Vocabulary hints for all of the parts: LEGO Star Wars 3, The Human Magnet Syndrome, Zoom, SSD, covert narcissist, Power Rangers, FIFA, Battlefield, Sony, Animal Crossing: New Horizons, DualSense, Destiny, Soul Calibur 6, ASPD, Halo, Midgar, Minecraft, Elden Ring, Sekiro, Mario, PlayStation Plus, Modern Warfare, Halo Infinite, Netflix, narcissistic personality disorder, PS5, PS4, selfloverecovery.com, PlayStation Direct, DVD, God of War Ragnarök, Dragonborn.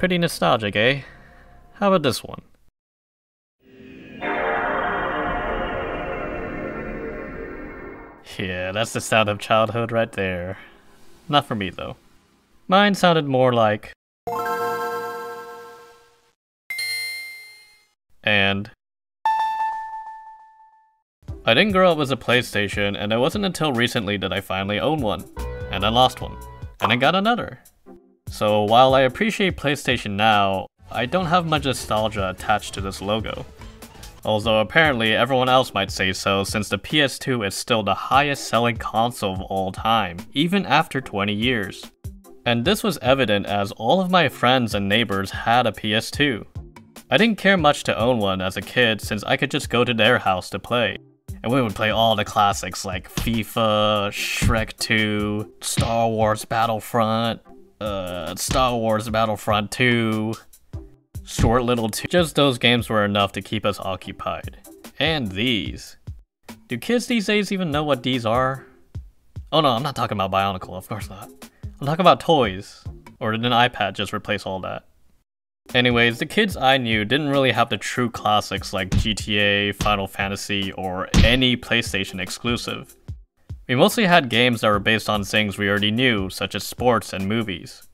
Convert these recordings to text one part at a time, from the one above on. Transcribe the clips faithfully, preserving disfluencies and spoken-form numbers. Pretty nostalgic, eh? How about this one? Yeah, that's the sound of childhood right there. Not for me, though. Mine sounded more like... and... I didn't grow up with a PlayStation, and it wasn't until recently that I finally owned one. And I lost one. And I got another. So while I appreciate PlayStation now, I don't have much nostalgia attached to this logo. Although apparently everyone else might say so, since the P S two is still the highest selling console of all time, even after twenty years. And this was evident as all of my friends and neighbors had a P S two. I didn't care much to own one as a kid since I could just go to their house to play. And we would play all the classics like FIFA, Shrek two, Star Wars Battlefront, uh, Star Wars Battlefront two, Short Little two. Just those games were enough to keep us occupied. And these. Do kids these days even know what these are? Oh no, I'm not talking about Bionicle, of course not. I'm talking about toys. Or did an iPad just replace all that? Anyways, the kids I knew didn't really have the true classics like G T A, Final Fantasy, or any PlayStation exclusive. We mostly had games that were based on things we already knew, such as sports and movies.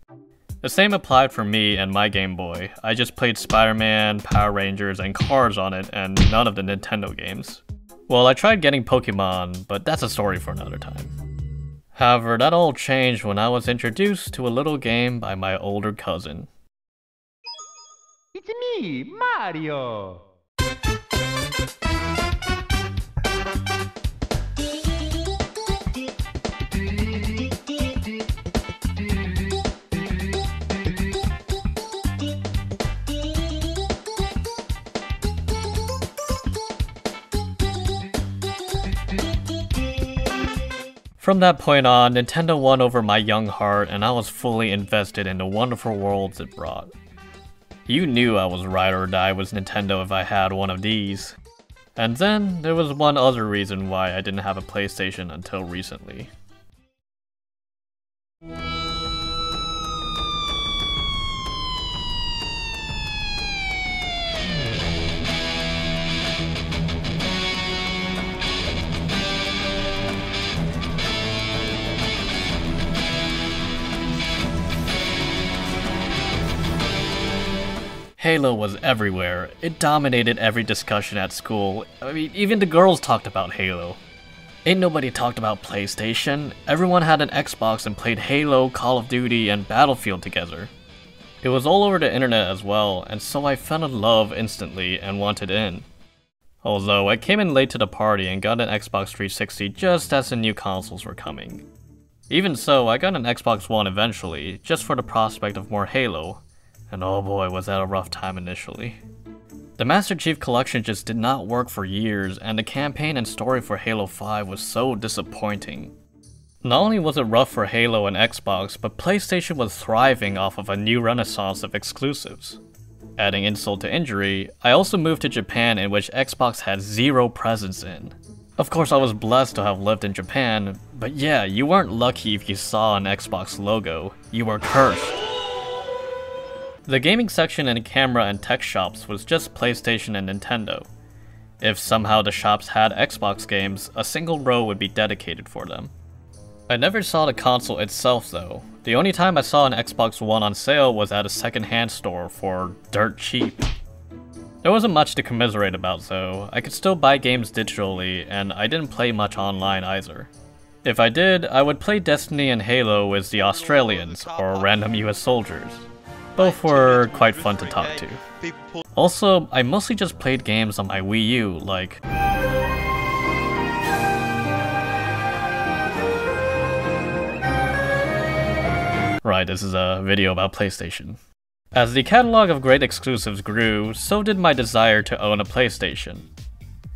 The same applied for me and my Game Boy. I just played Spider-Man, Power Rangers, and cars on it, and none of the Nintendo games. Well, I tried getting Pokemon, but that's a story for another time. However, that all changed when I was introduced to a little game by my older cousin. It's me, Mario! From that point on, Nintendo won over my young heart, and I was fully invested in the wonderful worlds it brought. You knew I was ride or die with Nintendo if I had one of these. And then, there was one other reason why I didn't have a PlayStation until recently. Halo was everywhere. It dominated every discussion at school. I mean, even the girls talked about Halo. Ain't nobody talked about PlayStation. Everyone had an Xbox and played Halo, Call of Duty, and Battlefield together. It was all over the internet as well, and so I fell in love instantly and wanted in. Although, I came in late to the party and got an Xbox three sixty just as the new consoles were coming. Even so, I got an Xbox One eventually, just for the prospect of more Halo. And oh boy, was that a rough time initially. The Master Chief Collection just did not work for years, and the campaign and story for Halo five was so disappointing. Not only was it rough for Halo and Xbox, but PlayStation was thriving off of a new renaissance of exclusives. Adding insult to injury, I also moved to Japan, in which Xbox had zero presence in. Of course, I was blessed to have lived in Japan, but yeah, you weren't lucky if you saw an Xbox logo. You were cursed. The gaming section in camera and tech shops was just PlayStation and Nintendo. If somehow the shops had Xbox games, a single row would be dedicated for them. I never saw the console itself though. The only time I saw an Xbox One on sale was at a secondhand store for dirt cheap. There wasn't much to commiserate about though. I could still buy games digitally, and I didn't play much online either. If I did, I would play Destiny and Halo with the Australians or random U S soldiers. Both were quite fun to talk to. Also, I mostly just played games on my Wii U, like... Right, this is a video about PlayStation. As the catalog of great exclusives grew, so did my desire to own a PlayStation.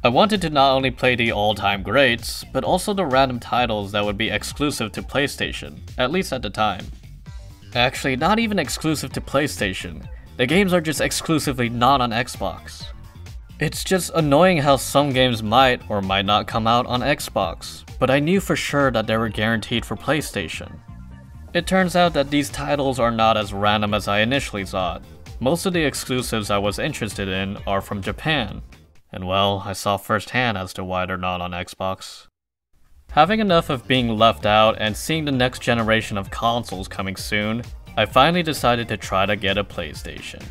I wanted to not only play the all-time greats, but also the random titles that would be exclusive to PlayStation, at least at the time. Actually, not even exclusive to PlayStation. The games are just exclusively not on Xbox. It's just annoying how some games might or might not come out on Xbox, but I knew for sure that they were guaranteed for PlayStation. It turns out that these titles are not as random as I initially thought. Most of the exclusives I was interested in are from Japan, and well, I saw firsthand as to why they're not on Xbox. Having enough of being left out and seeing the next generation of consoles coming soon, I finally decided to try to get a PlayStation.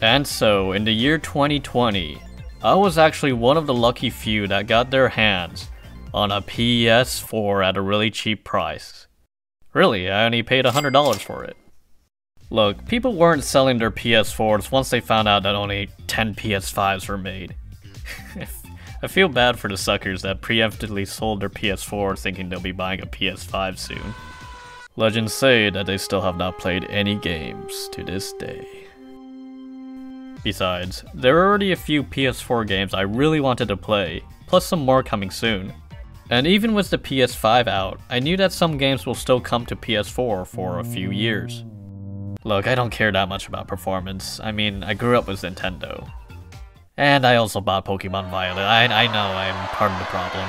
And so, in the year twenty twenty, I was actually one of the lucky few that got their hands on a P S four at a really cheap price. Really, I only paid one hundred dollars for it. Look, people weren't selling their P S fours once they found out that only ten P S fives were made. I feel bad for the suckers that preemptively sold their P S four thinking they'll be buying a P S five soon. Legends say that they still have not played any games to this day. Besides, there are already a few P S four games I really wanted to play, plus some more coming soon. And even with the P S five out, I knew that some games will still come to P S four for a few years. Look, I don't care that much about performance. I mean, I grew up with Nintendo. And I also bought Pokemon Violet. I, I know, I'm part of the problem.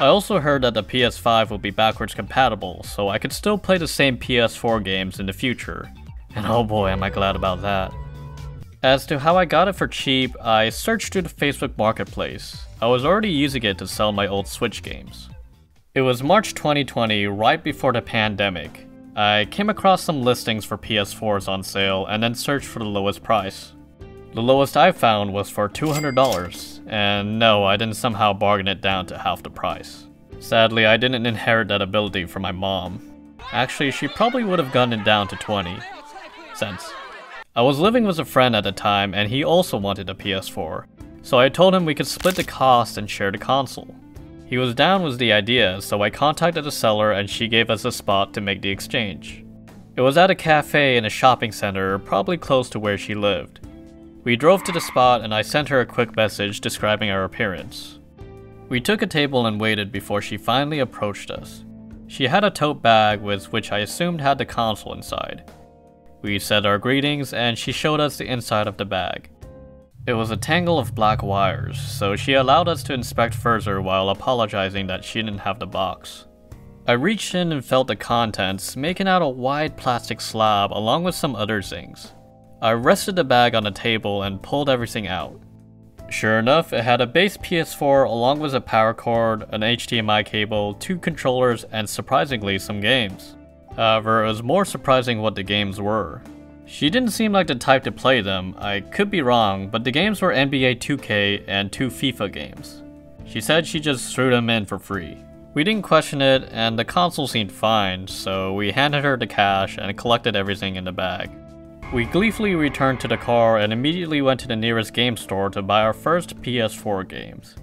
I also heard that the P S five will be backwards compatible, so I could still play the same P S four games in the future. And oh boy, am I glad about that. As to how I got it for cheap, I searched through the Facebook Marketplace. I was already using it to sell my old Switch games. It was March twenty twenty, right before the pandemic. I came across some listings for P S fours on sale and then searched for the lowest price. The lowest I found was for two hundred dollars, and no, I didn't somehow bargain it down to half the price. Sadly, I didn't inherit that ability from my mom. Actually, she probably would have gotten it down to twenty cents. I was living with a friend at the time and he also wanted a P S four, so I told him we could split the cost and share the console. He was down with the idea, so I contacted the seller and she gave us a spot to make the exchange. It was at a cafe in a shopping center, probably close to where she lived. We drove to the spot and I sent her a quick message describing our appearance. We took a table and waited before she finally approached us. She had a tote bag with which I assumed had the console inside. We said our greetings and she showed us the inside of the bag. It was a tangle of black wires, so she allowed us to inspect further while apologizing that she didn't have the box. I reached in and felt the contents, making out a wide plastic slab along with some other things. I rested the bag on the table and pulled everything out. Sure enough, it had a base P S four along with a power cord, an H D M I cable, two controllers, and surprisingly some games. However, it was more surprising what the games were. She didn't seem like the type to play them, I could be wrong, but the games were N B A two K and two FIFA games. She said she just threw them in for free. We didn't question it, and the console seemed fine, so we handed her the cash and collected everything in the bag. We gleefully returned to the car and immediately went to the nearest game store to buy our first P S four games.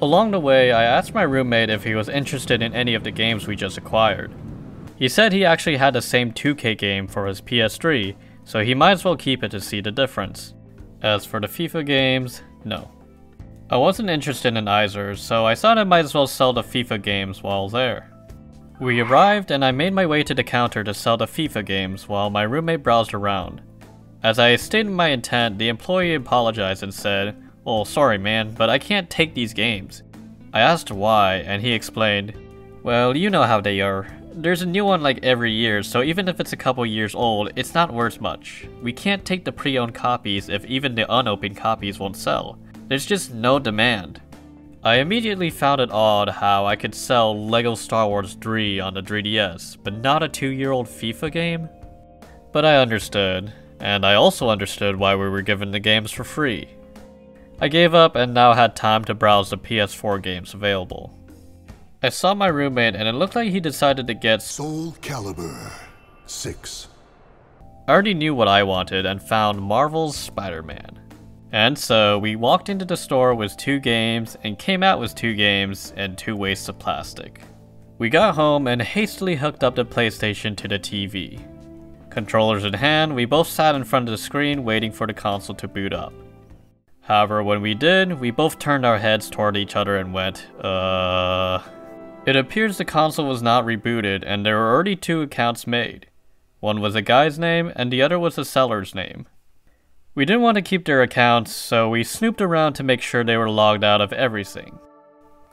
Along the way, I asked my roommate if he was interested in any of the games we just acquired. He said he actually had the same two K game for his P S three, so he might as well keep it to see the difference. As for the FIFA games, no. I wasn't interested in either, so I thought I might as well sell the FIFA games while there. We arrived and I made my way to the counter to sell the FIFA games while my roommate browsed around. As I stated my intent, the employee apologized and said, "Oh, sorry man, but I can't take these games." I asked why and he explained, "Well, you know how they are. There's a new one like every year, so even if it's a couple years old, it's not worth much. We can't take the pre-owned copies if even the unopened copies won't sell. There's just no demand." I immediately found it odd how I could sell LEGO Star Wars three on the three D S, but not a two-year-old FIFA game? But I understood, and I also understood why we were given the games for free. I gave up and now had time to browse the P S four games available. I saw my roommate and it looked like he decided to get Soul Calibur six. I already knew what I wanted and found Marvel's Spider-Man. And so we walked into the store with two games and came out with two games and two wastes of plastic. We got home and hastily hooked up the PlayStation to the T V. Controllers in hand, we both sat in front of the screen waiting for the console to boot up. However, when we did, we both turned our heads toward each other and went, uh... It appears the console was not rebooted and there were already two accounts made. One was a guy's name and the other was the seller's name. We didn't want to keep their accounts, so we snooped around to make sure they were logged out of everything.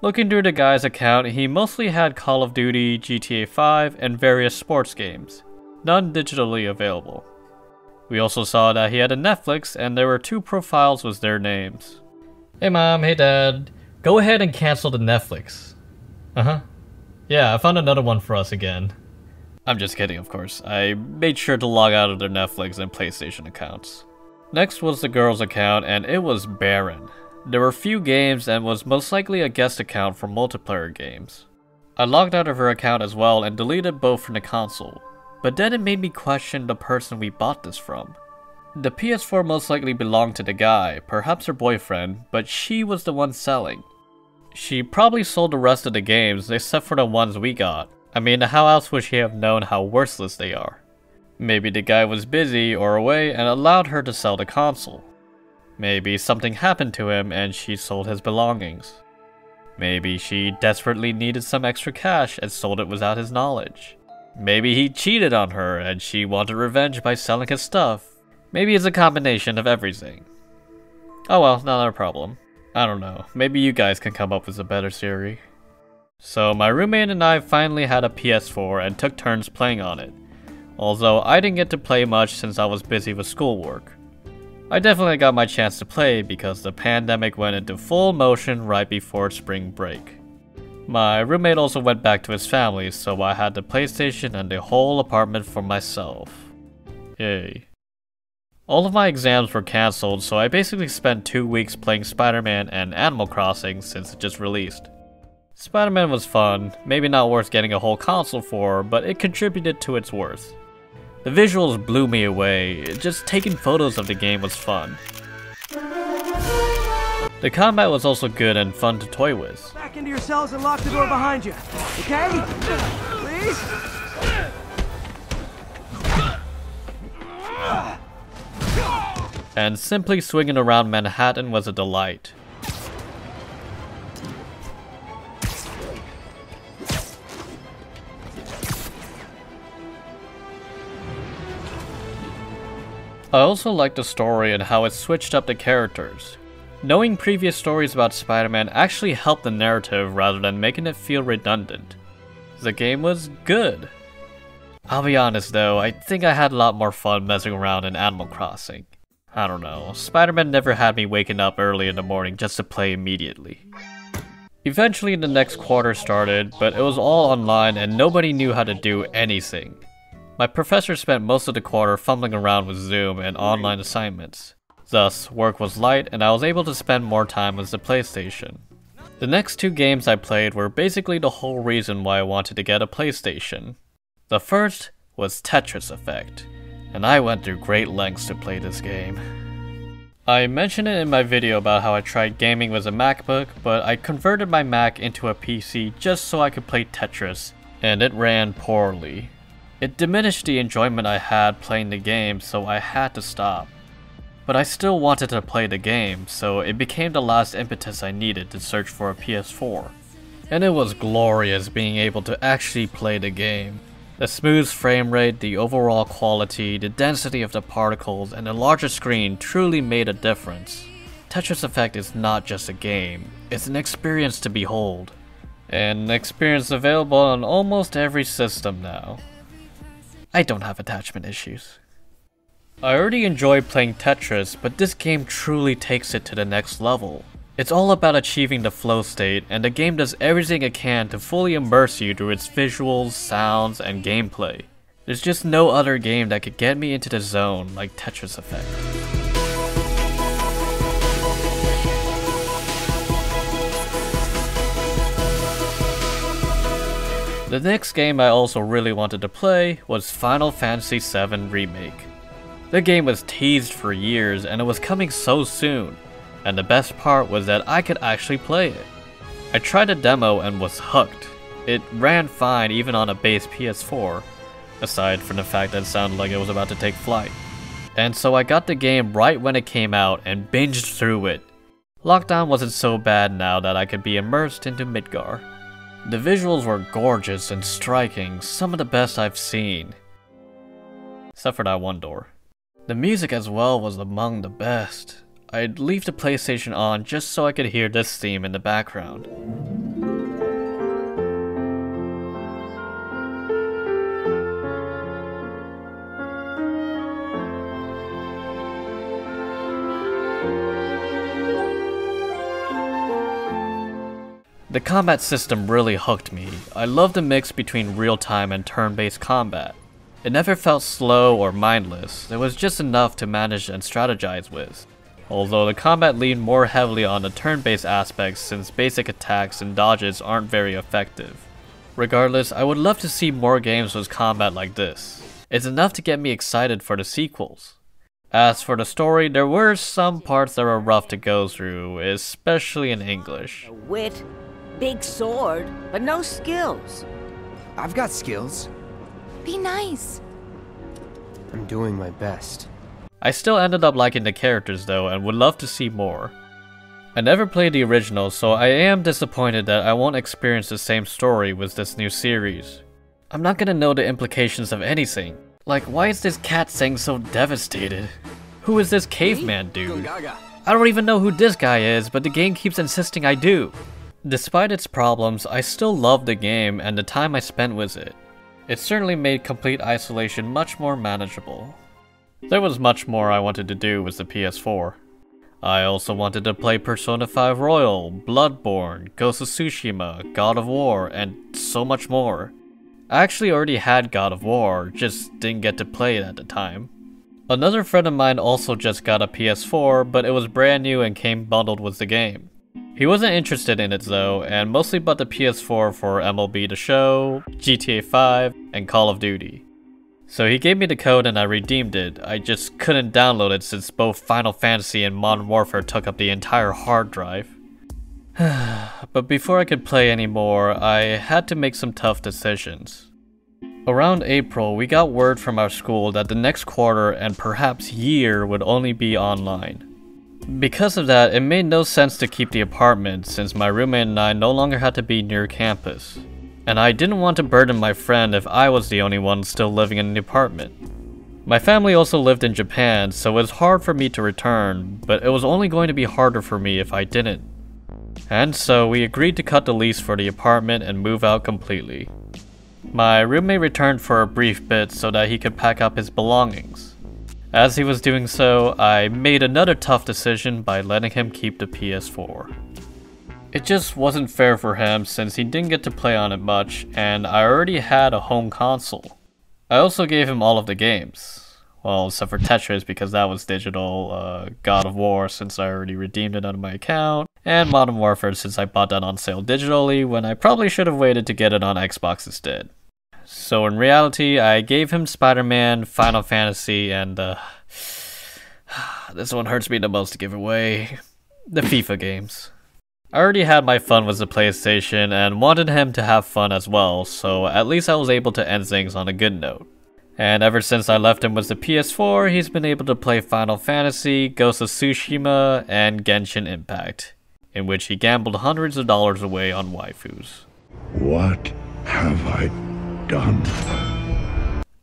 Looking through the guy's account, he mostly had Call of Duty, G T A five, and various sports games, none digitally available. We also saw that he had a Netflix and there were two profiles with their names. Hey mom, hey dad, go ahead and cancel the Netflix. Uh-huh. Yeah, I found another one for us again. I'm just kidding, of course. I made sure to log out of their Netflix and PlayStation accounts. Next was the girl's account, and it was barren. There were few games and was most likely a guest account for multiplayer games. I logged out of her account as well and deleted both from the console. But then it made me question the person we bought this from. The P S four most likely belonged to the guy, perhaps her boyfriend, but she was the one selling. She probably sold the rest of the games except for the ones we got. I mean, how else would she have known how worthless they are? Maybe the guy was busy or away and allowed her to sell the console. Maybe something happened to him and she sold his belongings. Maybe she desperately needed some extra cash and sold it without his knowledge. Maybe he cheated on her and she wanted revenge by selling his stuff. Maybe it's a combination of everything. Oh well, not our problem. I don't know, maybe you guys can come up with a better theory. So my roommate and I finally had a P S four and took turns playing on it, although I didn't get to play much since I was busy with schoolwork. I definitely got my chance to play because the pandemic went into full motion right before spring break. My roommate also went back to his family, so I had the PlayStation and the whole apartment for myself. Yay. All of my exams were cancelled, so I basically spent two weeks playing Spider-Man and Animal Crossing since it just released. Spider-Man was fun, maybe not worth getting a whole console for, but it contributed to its worth. The visuals blew me away, just taking photos of the game was fun. The combat was also good and fun to toy with. Back into your cells and lock the door behind you, okay? Please? And simply swinging around Manhattan was a delight. I also liked the story and how it switched up the characters. Knowing previous stories about Spider-Man actually helped the narrative rather than making it feel redundant. The game was good. I'll be honest though, I think I had a lot more fun messing around in Animal Crossing. I don't know, Spider-Man never had me waking up early in the morning just to play immediately. Eventually the next quarter started, but it was all online and nobody knew how to do anything. My professor spent most of the quarter fumbling around with Zoom and online assignments. Thus, work was light and I was able to spend more time with the PlayStation. The next two games I played were basically the whole reason why I wanted to get a PlayStation. The first was Tetris Effect, and I went through great lengths to play this game. I mentioned it in my video about how I tried gaming with a MacBook, but I converted my Mac into a P C just so I could play Tetris, and it ran poorly. It diminished the enjoyment I had playing the game, so I had to stop. But I still wanted to play the game, so it became the last impetus I needed to search for a P S four. And it was glorious being able to actually play the game. The smooth frame rate, the overall quality, the density of the particles, and the larger screen truly made a difference. Tetris Effect is not just a game, it's an experience to behold. And an experience available on almost every system now. I don't have attachment issues. I already enjoy playing Tetris, but this game truly takes it to the next level. It's all about achieving the flow state, and the game does everything it can to fully immerse you through its visuals, sounds, and gameplay. There's just no other game that could get me into the zone like Tetris Effect. The next game I also really wanted to play was Final Fantasy seven Remake. The game was teased for years and it was coming so soon, and the best part was that I could actually play it. I tried a demo and was hooked. It ran fine even on a base P S four, aside from the fact that it sounded like it was about to take flight. And so I got the game right when it came out and binged through it. Lockdown wasn't so bad now that I could be immersed into Midgar. The visuals were gorgeous and striking, some of the best I've seen. Except for that one door. The music as well was among the best. I'd leave the PlayStation on just so I could hear this theme in the background. The combat system really hooked me. I love the mix between real-time and turn-based combat. It never felt slow or mindless, it was just enough to manage and strategize with. Although the combat leaned more heavily on the turn-based aspects since basic attacks and dodges aren't very effective. Regardless, I would love to see more games with combat like this. It's enough to get me excited for the sequels. As for the story, there were some parts that were rough to go through, especially in English. Wit, big sword, but no skills. I've got skills. Be nice. I'm doing my best. I still ended up liking the characters though and would love to see more. I never played the original, so I am disappointed that I won't experience the same story with this new series. I'm not gonna know the implications of anything. Like, why is this cat saying so devastated? Who is this caveman dude? I don't even know who this guy is, but the game keeps insisting I do. Despite its problems, I still love the game and the time I spent with it. It certainly made complete isolation much more manageable. There was much more I wanted to do with the P S four. I also wanted to play Persona five Royal, Bloodborne, Ghost of Tsushima, God of War, and so much more. I actually already had God of War, just didn't get to play it at the time. Another friend of mine also just got a P S four, but it was brand new and came bundled with the game. He wasn't interested in it though, and mostly bought the P S four for M L B The Show, G T A five, and Call of Duty. So he gave me the code and I redeemed it. I just couldn't download it since both Final Fantasy and Modern Warfare took up the entire hard drive. But before I could play anymore, I had to make some tough decisions. Around April, we got word from our school that the next quarter and perhaps year would only be online. Because of that, it made no sense to keep the apartment since my roommate and I no longer had to be near campus. And I didn't want to burden my friend if I was the only one still living in an apartment. My family also lived in Japan, so it was hard for me to return, but it was only going to be harder for me if I didn't. And so we agreed to cut the lease for the apartment and move out completely. My roommate returned for a brief bit so that he could pack up his belongings. As he was doing so, I made another tough decision by letting him keep the P S four. It just wasn't fair for him since he didn't get to play on it much and I already had a home console. I also gave him all of the games. Well, except for Tetris because that was digital, uh, God of War since I already redeemed it out of my account, and Modern Warfare since I bought that on sale digitally when I probably should have waited to get it on Xbox instead. So in reality, I gave him Spider-Man, Final Fantasy, and uh, this one hurts me the most to give away, the FIFA games. I already had my fun with the PlayStation and wanted him to have fun as well, so at least I was able to end things on a good note. And ever since I left him with the P S four, he's been able to play Final Fantasy, Ghost of Tsushima, and Genshin Impact, in which he gambled hundreds of dollars away on waifus. What have I done?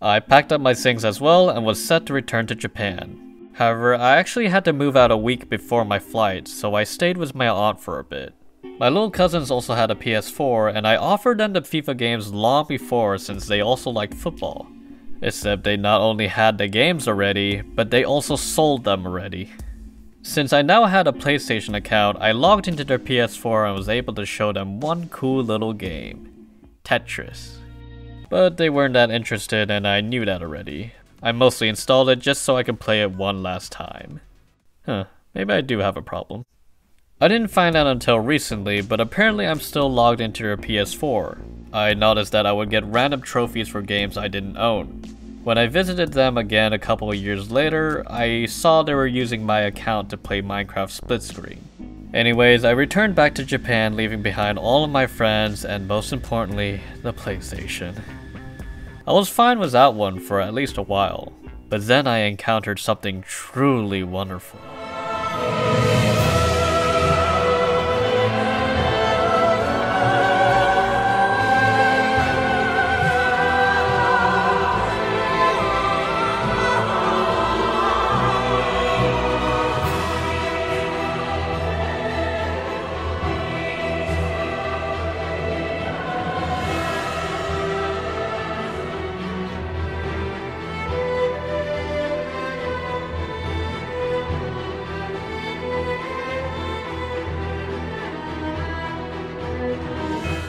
I packed up my things as well and was set to return to Japan. However, I actually had to move out a week before my flight, so I stayed with my aunt for a bit. My little cousins also had a P S four, and I offered them the FIFA games long before since they also liked football. Except they not only had the games already, but they also sold them already. Since I now had a PlayStation account, I logged into their P S four and was able to show them one cool little game, Tetris. But they weren't that interested and I knew that already. I mostly installed it just so I could play it one last time. Huh, maybe I do have a problem. I didn't find out until recently, but apparently I'm still logged into your P S four. I noticed that I would get random trophies for games I didn't own. When I visited them again a couple of years later, I saw they were using my account to play Minecraft split screen. Anyways, I returned back to Japan, leaving behind all of my friends and most importantly, the PlayStation. I was fine without one for at least a while, but then I encountered something truly wonderful.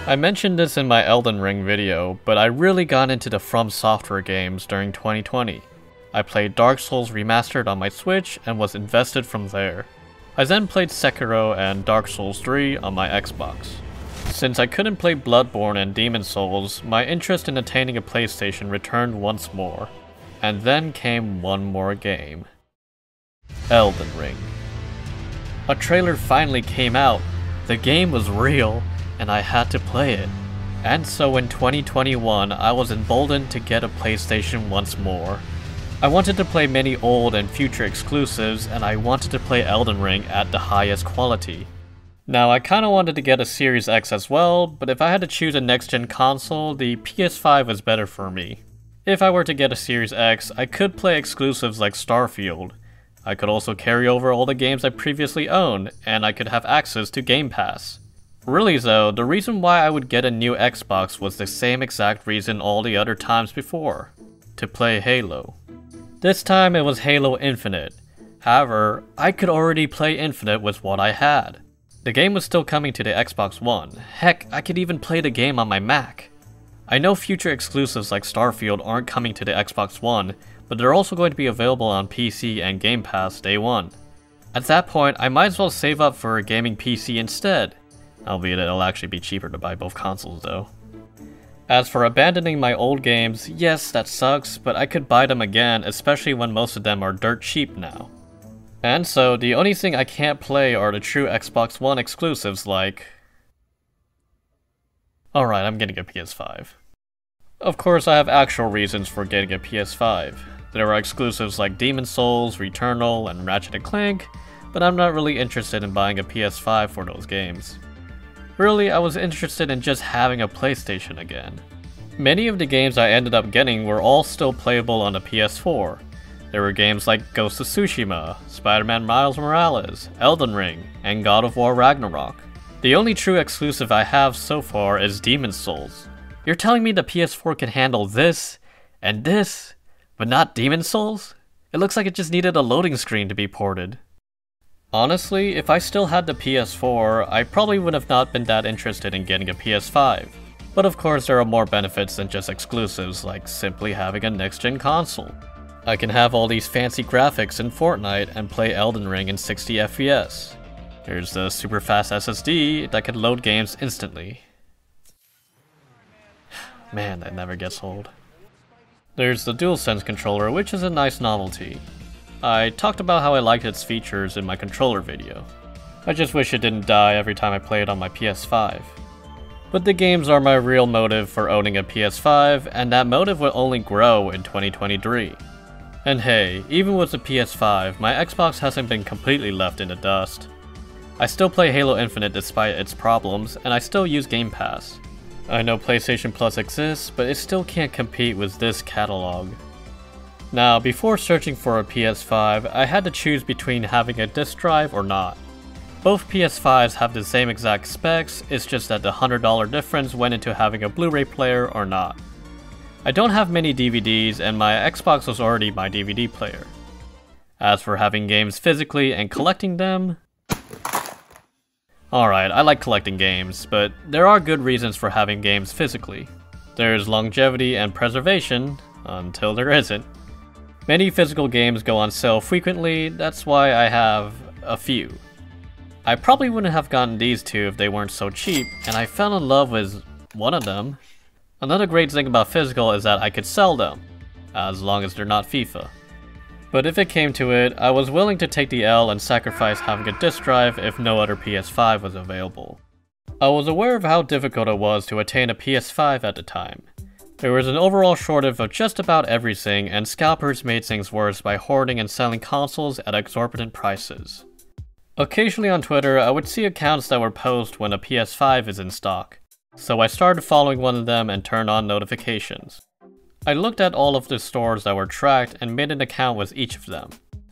I mentioned this in my Elden Ring video, but I really got into the From Software games during twenty twenty. I played Dark Souls Remastered on my Switch and was invested from there. I then played Sekiro and Dark Souls three on my Xbox. Since I couldn't play Bloodborne and Demon's Souls, my interest in attaining a PlayStation returned once more. And then came one more game. Elden Ring. A trailer finally came out, the game was real, and I had to play it. And so in twenty twenty-one, I was emboldened to get a PlayStation once more. I wanted to play many old and future exclusives, and I wanted to play Elden Ring at the highest quality. Now, I kinda wanted to get a Series X as well, but if I had to choose a next-gen console, the P S five was better for me. If I were to get a Series X, I could play exclusives like Starfield. I could also carry over all the games I previously owned, and I could have access to Game Pass. Really though, the reason why I would get a new Xbox was the same exact reason all the other times before. To play Halo. This time it was Halo Infinite. However, I could already play Infinite with what I had. The game was still coming to the Xbox One. Heck, I could even play the game on my Mac. I know future exclusives like Starfield aren't coming to the Xbox One, but they're also going to be available on P C and Game Pass day one. At that point, I might as well save up for a gaming P C instead. Albeit it'll actually be cheaper to buy both consoles though. As for abandoning my old games, yes, that sucks, but I could buy them again, especially when most of them are dirt cheap now. And so, the only thing I can't play are the true Xbox One exclusives like... Alright, I'm getting a P S five. Of course, I have actual reasons for getting a P S five. There are exclusives like Demon's Souls, Returnal, and Ratchet and Clank, but I'm not really interested in buying a P S five for those games. Really, I was interested in just having a PlayStation again. Many of the games I ended up getting were all still playable on the P S four. There were games like Ghost of Tsushima, Spider-Man Miles Morales, Elden Ring, and God of War Ragnarök. The only true exclusive I have so far is Demon's Souls. You're telling me the P S four can handle this, and this, but not Demon's Souls? It looks like it just needed a loading screen to be ported. Honestly, if I still had the P S four, I probably would have not been that interested in getting a P S five. But of course there are more benefits than just exclusives, like simply having a next-gen console. I can have all these fancy graphics in Fortnite and play Elden Ring in sixty F P S. Here's the super fast S S D that can load games instantly. Man, that never gets old. There's the DualSense controller, which is a nice novelty. I talked about how I liked its features in my controller video. I just wish it didn't die every time I play it on my P S five. But the games are my real motive for owning a P S five, and that motive will only grow in twenty twenty-three. And hey, even with the P S five, my Xbox hasn't been completely left in the dust. I still play Halo Infinite despite its problems, and I still use Game Pass. I know PlayStation Plus exists, but it still can't compete with this catalog. Now, before searching for a P S five, I had to choose between having a disk drive or not. Both P S fives have the same exact specs, it's just that the one hundred dollar difference went into having a Blu-ray player or not. I don't have many D V Ds, and my Xbox was already my D V D player. As for having games physically and collecting them... Alright, I like collecting games, but there are good reasons for having games physically. There's longevity and preservation, until there isn't. Many physical games go on sale frequently, that's why I have a few. I probably wouldn't have gotten these two if they weren't so cheap, and I fell in love with one of them. Another great thing about physical is that I could sell them, as long as they're not FIFA. But if it came to it, I was willing to take the L and sacrifice having a disk drive if no other P S five was available. I was aware of how difficult it was to attain a P S five at the time. There was an overall shortage of just about everything, and scalpers made things worse by hoarding and selling consoles at exorbitant prices. Occasionally on Twitter, I would see accounts that would post when a P S five is in stock, so I started following one of them and turned on notifications. I looked at all of the stores that were tracked and made an account with each of them.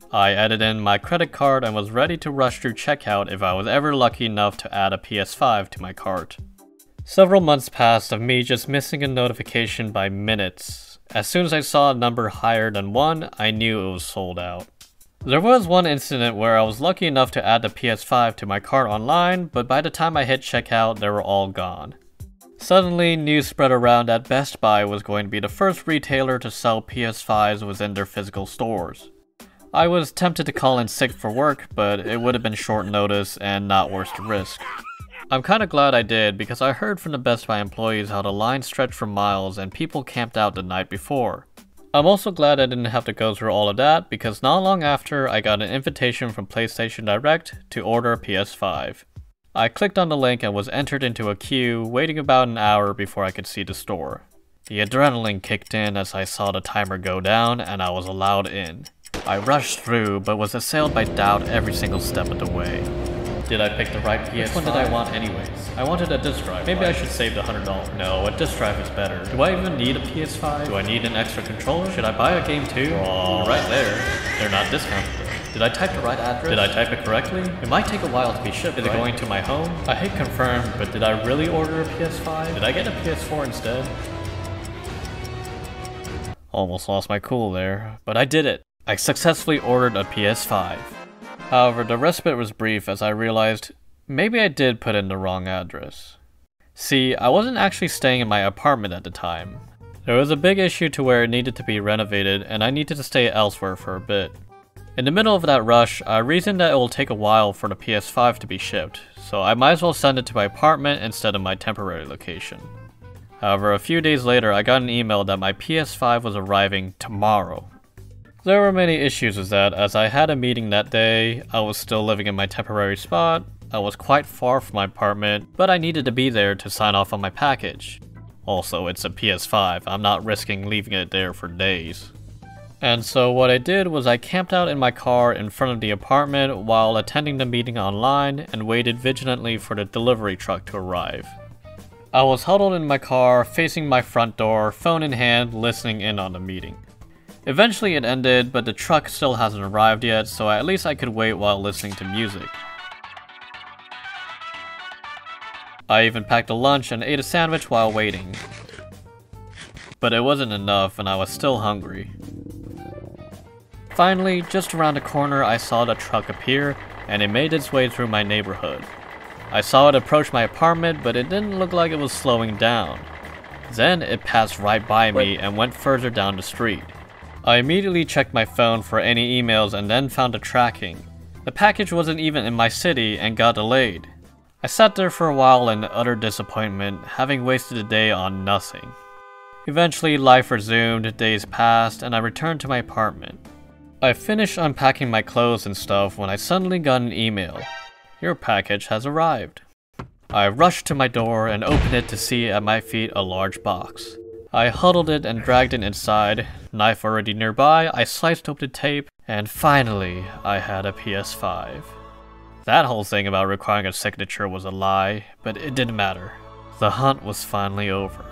I added in my credit card and was ready to rush through checkout if I was ever lucky enough to add a P S five to my cart. Several months passed of me just missing a notification by minutes. As soon as I saw a number higher than one, I knew it was sold out. There was one incident where I was lucky enough to add the P S five to my cart online, but by the time I hit checkout, they were all gone. Suddenly, news spread around that Best Buy was going to be the first retailer to sell P S fives within their physical stores. I was tempted to call in sick for work, but it would have been short notice and not worth the risk. I'm kinda glad I did, because I heard from the Best Buy employees how the line stretched for miles and people camped out the night before. I'm also glad I didn't have to go through all of that, because not long after, I got an invitation from PlayStation Direct to order a P S five. I clicked on the link and was entered into a queue, waiting about an hour before I could see the store. The adrenaline kicked in as I saw the timer go down and I was allowed in. I rushed through, but was assailed by doubt every single step of the way. Did I pick the right P S five? Which one did I want anyways? I wanted a disc drive. Maybe I should save the one hundred dollars. No, a disc drive is better. Do I even need a P S five? Do I need an extra controller? Should I buy a game too? Oh, right there. They're not discounted. Did I type the right address? Did I type it correctly? It might take a while to be shipped. Is it going to my home? I hit confirm, but did I really order a P S five? Did I get a P S four instead? Almost lost my cool there, but I did it. I successfully ordered a P S five. However, the respite was brief as I realized maybe I did put in the wrong address. See, I wasn't actually staying in my apartment at the time. There was a big issue to where it needed to be renovated and I needed to stay elsewhere for a bit. In the middle of that rush, I reasoned that it will take a while for the P S five to be shipped, so I might as well send it to my apartment instead of my temporary location. However, a few days later I got an email that my P S five was arriving tomorrow. There were many issues with that, as I had a meeting that day, I was still living in my temporary spot, I was quite far from my apartment, but I needed to be there to sign off on my package. Also, it's a P S five, I'm not risking leaving it there for days. And so what I did was I camped out in my car in front of the apartment while attending the meeting online and waited vigilantly for the delivery truck to arrive. I was huddled in my car, facing my front door, phone in hand, listening in on the meeting. Eventually it ended, but the truck still hasn't arrived yet, so at least I could wait while listening to music. I even packed a lunch and ate a sandwich while waiting. But it wasn't enough and I was still hungry. Finally, just around the corner I saw the truck appear, and it made its way through my neighborhood. I saw it approach my apartment, but it didn't look like it was slowing down. Then it passed right by me and went further down the street. I immediately checked my phone for any emails and then found the tracking. The package wasn't even in my city and got delayed. I sat there for a while in utter disappointment, having wasted a day on nothing. Eventually life resumed, days passed, and I returned to my apartment. I finished unpacking my clothes and stuff when I suddenly got an email. Your package has arrived. I rushed to my door and opened it to see at my feet a large box. I huddled it and dragged it inside. Knife already nearby, I sliced open the tape, and finally, I had a P S five. That whole thing about requiring a signature was a lie, but it didn't matter. The hunt was finally over.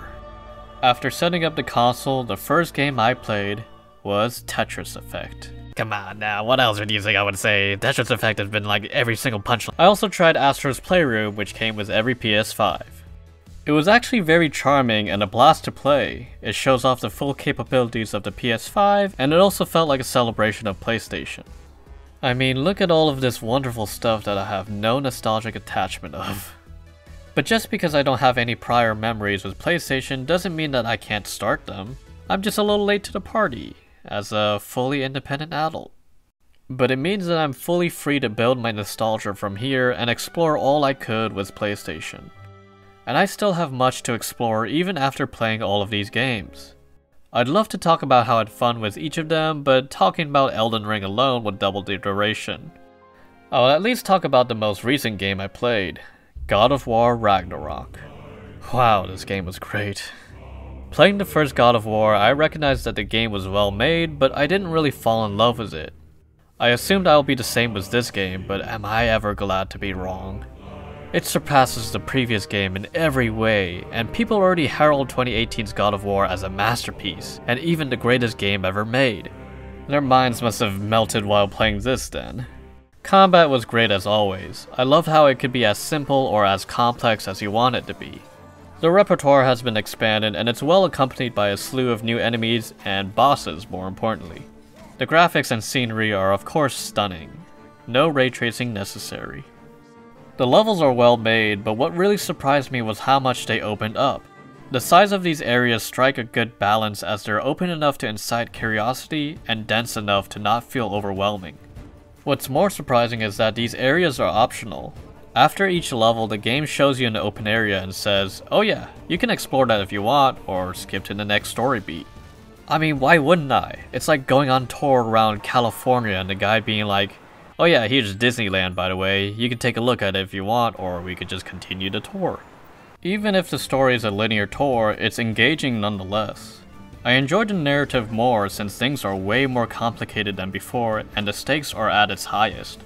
After setting up the console, the first game I played was Tetris Effect. Come on now, what else would you think I would say? Tetris Effect has been like every single punchline. I also tried Astro's Playroom, which came with every P S five. It was actually very charming and a blast to play. It shows off the full capabilities of the P S five, and it also felt like a celebration of PlayStation. I mean, look at all of this wonderful stuff that I have no nostalgic attachment of. But just because I don't have any prior memories with PlayStation doesn't mean that I can't start them. I'm just a little late to the party, as a fully independent adult. But it means that I'm fully free to build my nostalgia from here and explore all I could with PlayStation. And I still have much to explore even after playing all of these games. I'd love to talk about how I had fun with each of them, but talking about Elden Ring alone would double the duration. I'll at least talk about the most recent game I played, God of War Ragnarök. Wow, this game was great. Playing the first God of War, I recognized that the game was well made, but I didn't really fall in love with it. I assumed I would be the same with this game, but am I ever glad to be wrong. It surpasses the previous game in every way, and people already herald twenty eighteen's God of War as a masterpiece, and even the greatest game ever made. Their minds must have melted while playing this then. Combat was great as always. I loved how it could be as simple or as complex as you want it to be. The repertoire has been expanded and it's well accompanied by a slew of new enemies and bosses, more importantly. The graphics and scenery are of course stunning. No ray tracing necessary. The levels are well made, but what really surprised me was how much they opened up. The size of these areas strike a good balance as they're open enough to incite curiosity and dense enough to not feel overwhelming. What's more surprising is that these areas are optional. After each level, the game shows you an open area and says, oh yeah, you can explore that if you want, or skip to the next story beat. I mean, why wouldn't I? It's like going on tour around California and the guy being like, oh yeah, here's Disneyland by the way, you can take a look at it if you want, or we could just continue the tour. Even if the story is a linear tour, it's engaging nonetheless. I enjoyed the narrative more since things are way more complicated than before and the stakes are at its highest.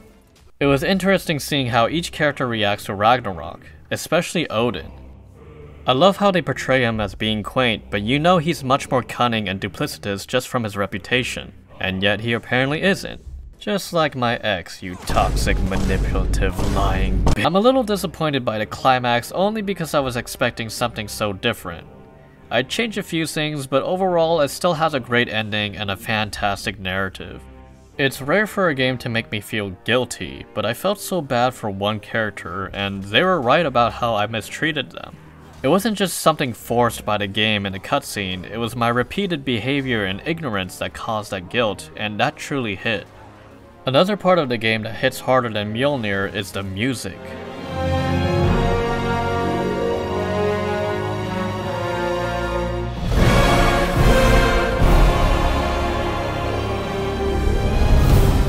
It was interesting seeing how each character reacts to Ragnarok, especially Odin. I love how they portray him as being quaint, but you know he's much more cunning and duplicitous just from his reputation, and yet he apparently isn't. Just like my ex, you toxic, manipulative, lying bitch. I'm a little disappointed by the climax only because I was expecting something so different. I'd change a few things, but overall it still has a great ending and a fantastic narrative. It's rare for a game to make me feel guilty, but I felt so bad for one character, and they were right about how I mistreated them. It wasn't just something forced by the game in the cutscene, it was my repeated behavior and ignorance that caused that guilt, and that truly hit. Another part of the game that hits harder than Mjolnir is the music.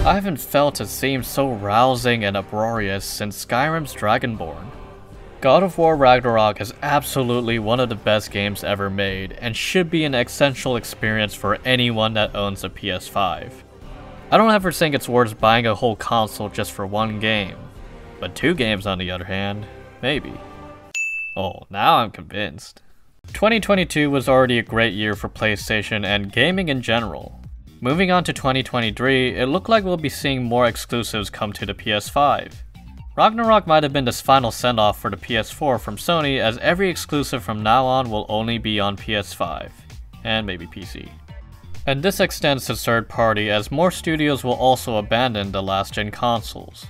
I haven't felt a theme so rousing and uproarious since Skyrim's Dragonborn. God of War Ragnarök is absolutely one of the best games ever made and should be an essential experience for anyone that owns a P S five. I don't ever think it's worth buying a whole console just for one game, but two games on the other hand, maybe. Oh, now I'm convinced. twenty twenty-two was already a great year for PlayStation and gaming in general. Moving on to twenty twenty-three, it looked like we'll be seeing more exclusives come to the P S five. Ragnarok might have been this final send-off for the P S four from Sony, as every exclusive from now on will only be on P S five, and maybe P C. And this extends to third party, as more studios will also abandon the last-gen consoles.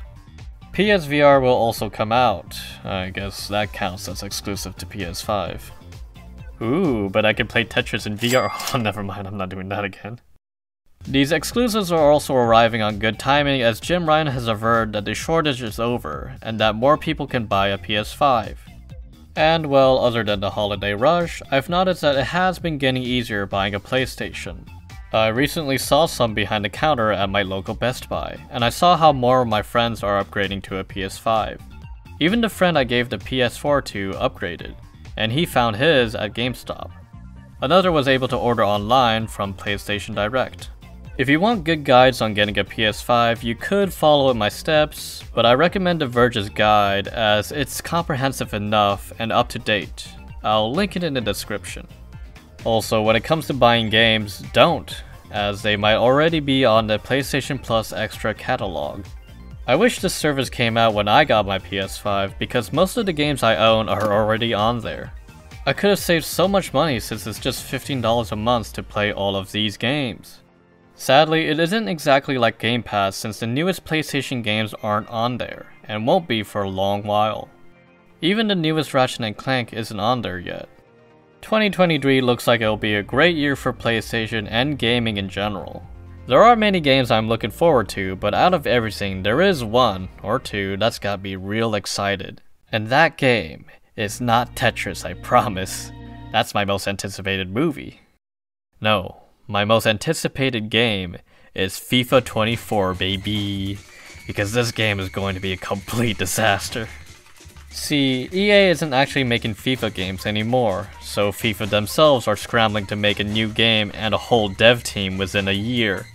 P S V R will also come out. I guess that counts as exclusive to P S five. Ooh, but I can play Tetris in V R. Oh, never mind, I'm not doing that again. These exclusives are also arriving on good timing, as Jim Ryan has averred that the shortage is over, and that more people can buy a P S five. And well, other than the holiday rush, I've noticed that it has been getting easier buying a PlayStation. I recently saw some behind the counter at my local Best Buy, and I saw how more of my friends are upgrading to a P S five. Even the friend I gave the P S four to upgraded, and he found his at GameStop. Another was able to order online from PlayStation Direct. If you want good guides on getting a P S five, you could follow in my steps, but I recommend The Verge's guide as it's comprehensive enough and up to date. I'll link it in the description. Also, when it comes to buying games, don't, as they might already be on the PlayStation Plus Extra catalog. I wish this service came out when I got my P S five because most of the games I own are already on there. I could have saved so much money since it's just fifteen dollars a month to play all of these games. Sadly, it isn't exactly like Game Pass since the newest PlayStation games aren't on there, and won't be for a long while. Even the newest Ratchet and Clank isn't on there yet. twenty twenty-three looks like it'll be a great year for PlayStation and gaming in general. There are many games I'm looking forward to, but out of everything there is one or two that's got me real excited. And that game is not Tetris, I promise. That's my most anticipated movie. No, my most anticipated game is FIFA twenty-four, baby. Because this game is going to be a complete disaster. See, E A isn't actually making FIFA games anymore, so FIFA themselves are scrambling to make a new game and a whole dev team within a year.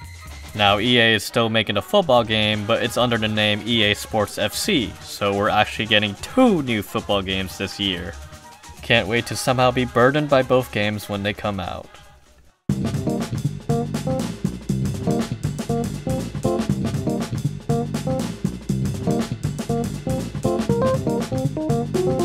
Now E A is still making a football game, but it's under the name E A Sports F C, so we're actually getting two new football games this year. Can't wait to somehow be burdened by both games when they come out. Thank you.